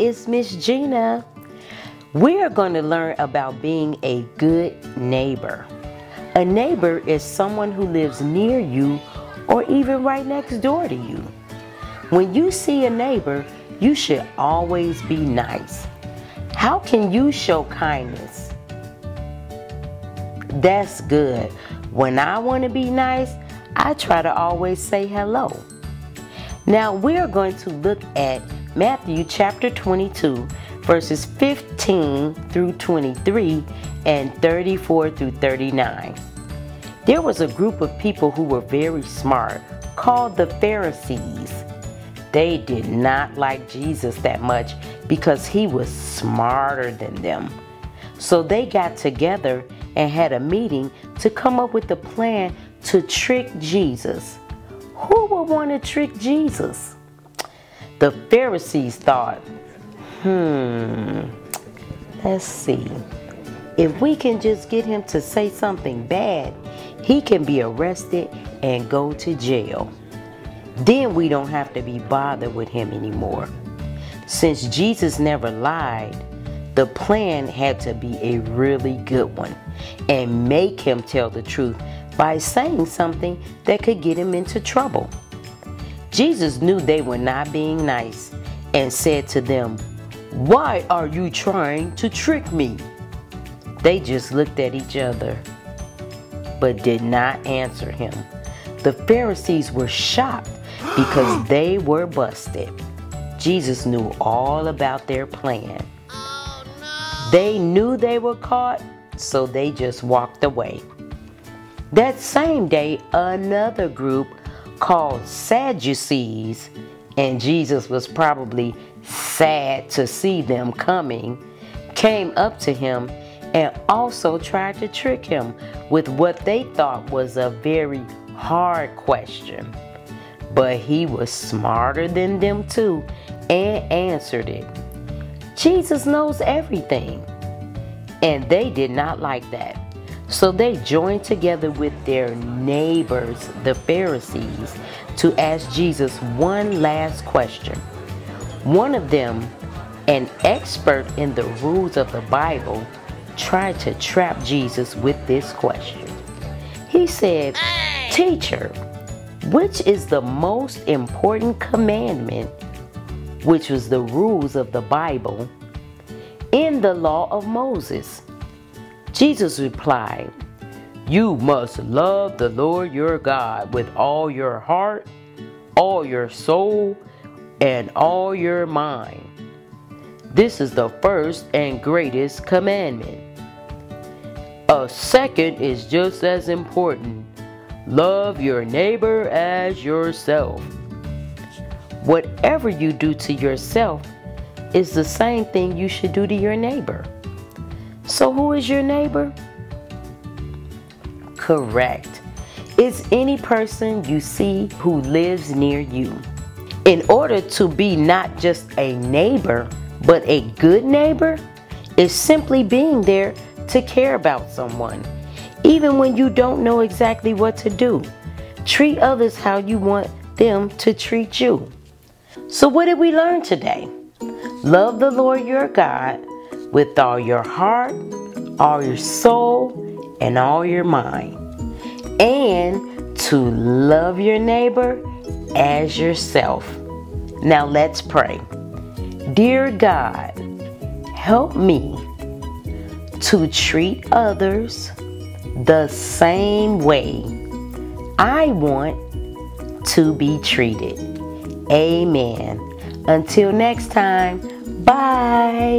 it's Miss Gina. We are going to learn about being a good neighbor. A neighbor is someone who lives near you or even right next door to you. When you see a neighbor, you should always be nice. How can you show kindness? That's good. When I want to be nice, I try to always say hello. Now we're going to look at Matthew chapter 22, verses 15 through 23 and 34 through 39. There was a group of people who were very smart, called the Pharisees. They did not like Jesus that much because he was smarter than them. So they got together and had a meeting to come up with a plan to trick Jesus. Who would want to trick Jesus? The Pharisees thought, let's see. If we can just get him to say something bad, he can be arrested and go to jail. Then we don't have to be bothered with him anymore. Since Jesus never lied, the plan had to be a really good one and make him tell the truth by saying something that could get him into trouble. Jesus knew they were not being nice and said to them, "Why are you trying to trick me?" They just looked at each other but did not answer him. The Pharisees were shocked because they were busted. Jesus knew all about their plan. Oh, no. They knew they were caught, so they just walked away. That same day, another group called Sadducees, and Jesus was probably sad to see them coming, came up to him and also tried to trick him with what they thought was a very hard question. But he was smarter than them too and answered it. Jesus knows everything. And they did not like that. So they joined together with their neighbors, the Pharisees, to ask Jesus one last question. One of them, an expert in the rules of the Bible, tried to trap Jesus with this question. He said, "Teacher, which is the most important commandment," which was the rules of the Bible, "in the law of Moses?" Jesus replied, "You must love the Lord your God with all your heart, all your soul, and all your mind. This is the first and greatest commandment. A second is just as important. Love your neighbor as yourself. Whatever you do to yourself is the same thing you should do to your neighbor." So who is your neighbor? Correct. It's any person you see who lives near you. In order to be not just a neighbor, but a good neighbor is simply being there to care about someone. Even when you don't know exactly what to do, treat others how you want them to treat you. So what did we learn today? Love the Lord your God with all your heart, all your soul, and all your mind. And to love your neighbor as yourself. Now let's pray. Dear God, help me to treat others the same way I want to be treated. Amen. Until next time, bye.